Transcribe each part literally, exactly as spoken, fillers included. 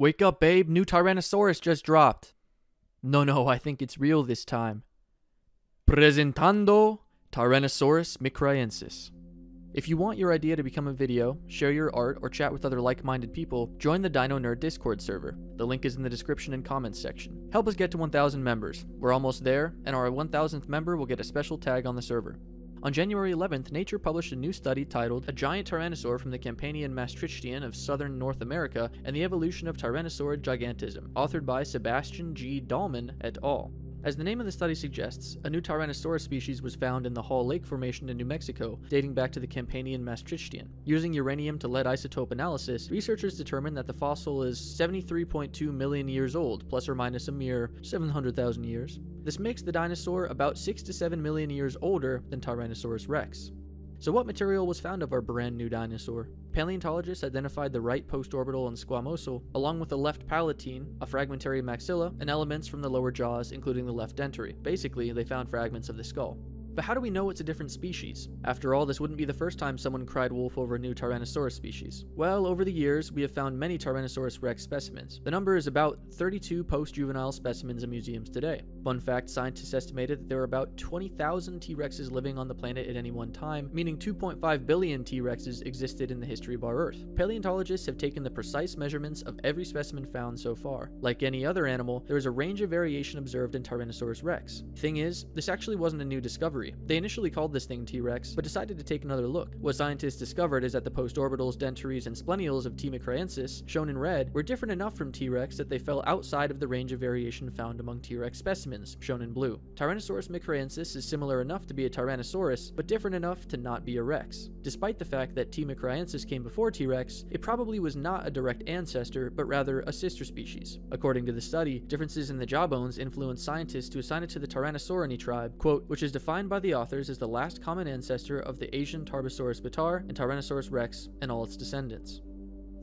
Wake up, babe. New Tyrannosaurus just dropped. No, no, I think it's real this time. Presentando Tyrannosaurus mcraeensis. If you want your idea to become a video, share your art, or chat with other like-minded people, join the Dino Nerd Discord server. The link is in the description and comments section. Help us get to one thousand members. We're almost there, and our one thousandth member will get a special tag on the server. On January eleventh, Nature published a new study titled A Giant Tyrannosaur from the Campanian-Maastrichtian of Southern North America and the Evolution of Tyrannosaurid Gigantism, authored by Sebastian G. Dalman et al. As the name of the study suggests, a new Tyrannosaurus species was found in the Hall Lake formation in New Mexico, dating back to the Campanian-Maastrichtian. Using uranium to lead isotope analysis, researchers determined that the fossil is seventy-three point two million years old, plus or minus a mere seven hundred thousand years. This makes the dinosaur about six to seven million years older than Tyrannosaurus rex. So what material was found of our brand new dinosaur? Paleontologists identified the right postorbital and squamosal, along with the left palatine, a fragmentary maxilla, and elements from the lower jaws, including the left dentary. Basically, they found fragments of the skull. But how do we know it's a different species? After all, this wouldn't be the first time someone cried wolf over a new Tyrannosaurus species. Well, over the years, we have found many Tyrannosaurus rex specimens. The number is about thirty-two post-juvenile specimens in museums today. Fun fact, scientists estimated that there were about twenty thousand T-Rexes living on the planet at any one time, meaning two point five billion T-Rexes existed in the history of our Earth. Paleontologists have taken the precise measurements of every specimen found so far. Like any other animal, there is a range of variation observed in Tyrannosaurus rex. Thing is, this actually wasn't a new discovery. They initially called this thing T-Rex, but decided to take another look. What scientists discovered is that the postorbitals, dentaries, and splenials of T. mcraeensis, shown in red, were different enough from T-Rex that they fell outside of the range of variation found among T-Rex specimens, shown in blue. Tyrannosaurus mcraeensis is similar enough to be a Tyrannosaurus, but different enough to not be a rex. Despite the fact that T. mcraeensis came before T-Rex, it probably was not a direct ancestor, but rather a sister species. According to the study, differences in the jawbones influenced scientists to assign it to the Tyrannosaurini tribe, quote, which is defined by the authors as the last common ancestor of the Asian Tarbosaurus bataar and Tyrannosaurus rex and all its descendants.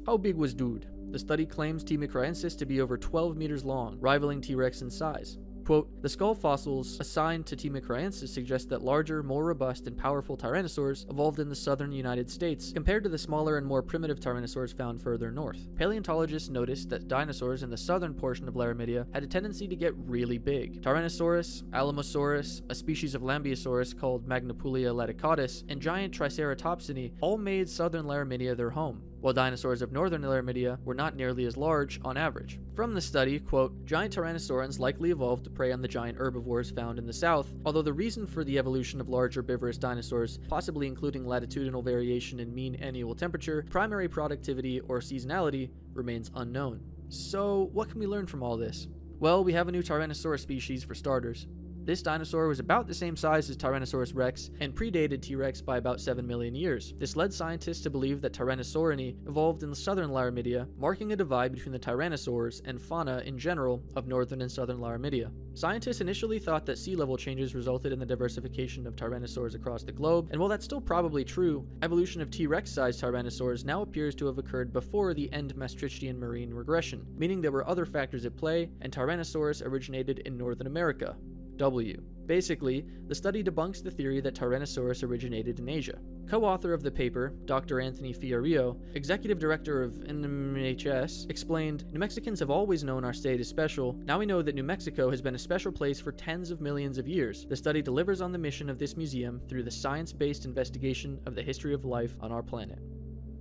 How big was dude? The study claims T. mcraeensis to be over twelve meters long, rivaling T-Rex in size. Quote, the skull fossils assigned to T. mcraeensis suggest that larger, more robust, and powerful tyrannosaurs evolved in the southern United States compared to the smaller and more primitive tyrannosaurs found further north. Paleontologists noticed that dinosaurs in the southern portion of Laramidia had a tendency to get really big. Tyrannosaurus, Alamosaurus, a species of Lambiosaurus called Magnapulia laticotis, and giant Triceratopsini all made southern Laramidia their home, while dinosaurs of northern Laramidia were not nearly as large on average. From the study, quote, giant tyrannosaurans likely evolved to prey on the giant herbivores found in the south, although the reason for the evolution of large herbivorous dinosaurs, possibly including latitudinal variation in mean annual temperature, primary productivity, or seasonality, remains unknown. So what can we learn from all this? Well, we have a new Tyrannosaurus species for starters. This dinosaur was about the same size as Tyrannosaurus rex and predated T-Rex by about seven million years. This led scientists to believe that Tyrannosaurini evolved in the southern Laramidia, marking a divide between the tyrannosaurs and fauna in general of northern and southern Laramidia. Scientists initially thought that sea level changes resulted in the diversification of tyrannosaurs across the globe, and while that's still probably true, evolution of T-Rex-sized tyrannosaurs now appears to have occurred before the end Maastrichtian marine regression, meaning there were other factors at play, and Tyrannosaurus originated in northern America. W. Basically, the study debunks the theory that Tyrannosaurus originated in Asia. Co-author of the paper, Doctor Anthony Fiorillo, executive director of N M H S, explained, New Mexicans have always known our state is special. Now we know that New Mexico has been a special place for tens of millions of years. The study delivers on the mission of this museum through the science-based investigation of the history of life on our planet.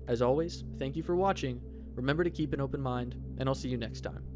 As always, thank you for watching. Remember to keep an open mind, and I'll see you next time.